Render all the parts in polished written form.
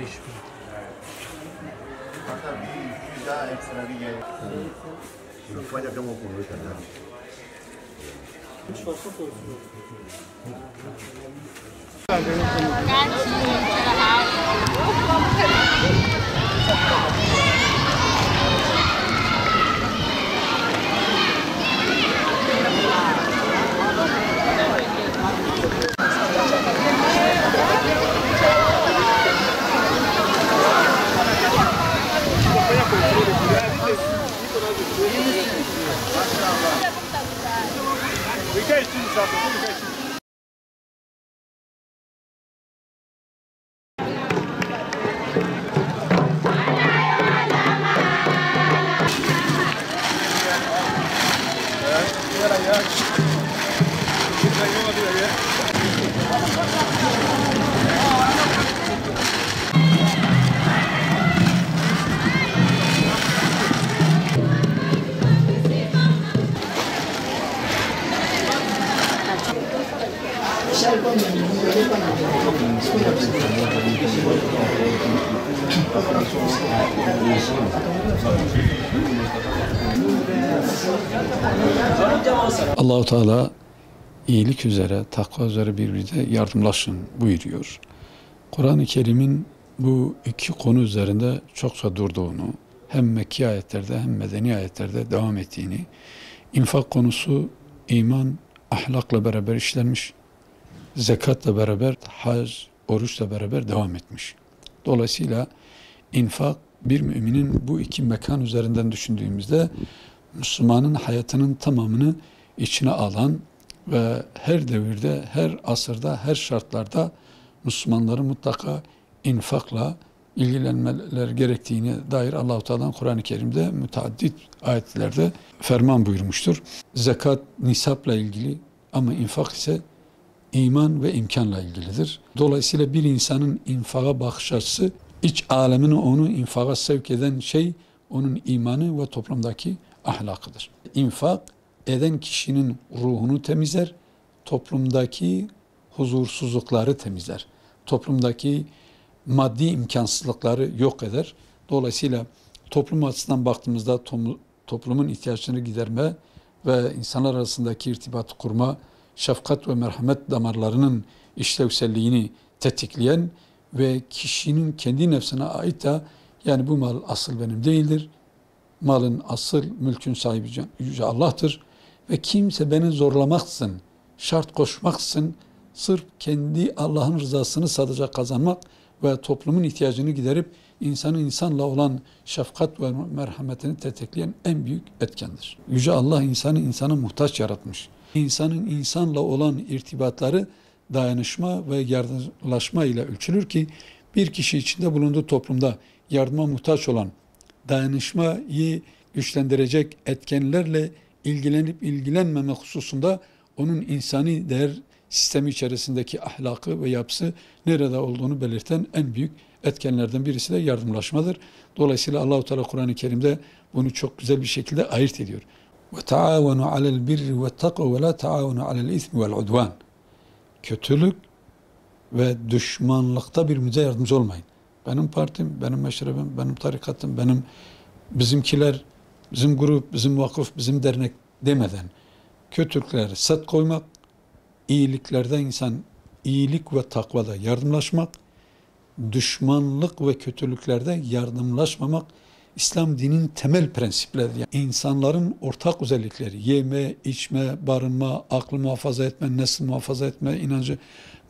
5000. Hatta bir 200 daha ekstra bir gelir. Şuraya kadar okuruz kadar. Hiç olsa sorsun. Allah-u Teala iyilik üzere, takva üzere birbirine yardımlaşın buyuruyor. Kur'an-ı Kerim'in bu iki konu üzerinde çokça durduğunu, hem Mekki ayetlerde hem medeni ayetlerde devam ettiğini, infak konusu iman, ahlakla beraber işlenmiş, zekatla beraber, hac, oruçla beraber devam etmiş. Dolayısıyla infak bir müminin bu iki mekan üzerinden düşündüğümüzde Müslümanın hayatının tamamını içine alan ve her devirde, her asırda, her şartlarda Müslümanların mutlaka infakla ilgilenmeleri gerektiğine dair Allah-u Teala'dan Kur'an-ı Kerim'de müteaddit ayetlerde ferman buyurmuştur. Zekat nisapla ilgili ama infak ise iman ve imkanla ilgilidir. Dolayısıyla bir insanın infaka bakış açısı, iç alemini onu infaka sevk eden şey onun imanı ve toplumdaki ahlakıdır. İnfak eden kişinin ruhunu temizler, toplumdaki huzursuzlukları temizler, toplumdaki maddi imkansızlıkları yok eder. Dolayısıyla toplum açısından baktığımızda toplumun ihtiyaçlarını giderme ve insanlar arasındaki irtibatı kurma, şefkat ve merhamet damarlarının işlevselliğini tetikleyen ve kişinin kendi nefsine ait de yani bu mal asıl benim değildir, malın asıl mülkün sahibi Yüce Allah'tır ve kimse beni zorlamaksın, şart koşmaksın, sırf kendi Allah'ın rızasını sadece kazanmak ve toplumun ihtiyacını giderip insanla olan şefkat ve merhametini tetikleyen en büyük etkendir. Yüce Allah insanı insana muhtaç yaratmış. İnsanın insanla olan irtibatları dayanışma ve yardımlaşma ile ölçülür ki bir kişi içinde bulunduğu toplumda yardıma muhtaç olan, dayanışmayı güçlendirecek etkenlerle ilgilenip ilgilenmeme hususunda onun insani değer sistemi içerisindeki ahlakı ve yapısı nerede olduğunu belirten en büyük etkenlerden birisi de yardımlaşmadır. Dolayısıyla Allah-u Teala Kur'an-ı Kerim'de bunu çok güzel bir şekilde ayırt ediyor. وَتَعَاوَنُوا عَلَى الْبِرِّ وَالتَّقْوَ وَلَا تَعَاوَنُوا عَلَى الْاِثْمِ وَالْعُدْوَانِ Kötülük ve düşmanlıkta birbirimize yardımcı olmayın. Benim partim, benim meşrebim, benim tarikatım, bizimkiler, bizim grup, bizim vakıf, bizim dernek demeden kötülüklere set koymak, iyiliklerde insan iyilik ve takvada yardımlaşmak, düşmanlık ve kötülüklerde yardımlaşmamak İslam dininin temel prensipleridir. Yani insanların ortak özellikleri, yeme, içme, barınma, aklı muhafaza etme, nesil muhafaza etme, inancı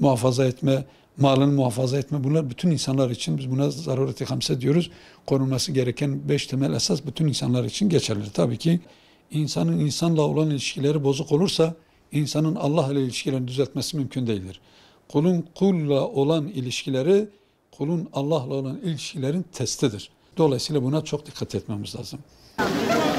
muhafaza etme, malını muhafaza etme, bunlar bütün insanlar için, biz buna zarureti hamse diyoruz, korunması gereken 5 temel esas bütün insanlar için geçerlidir. Tabii ki insanın insanla olan ilişkileri bozuk olursa, insanın Allah ile ilişkilerini düzeltmesi mümkün değildir. Kulun kulla olan ilişkileri, kulun Allah'la olan ilişkilerin testidir. Dolayısıyla buna çok dikkat etmemiz lazım.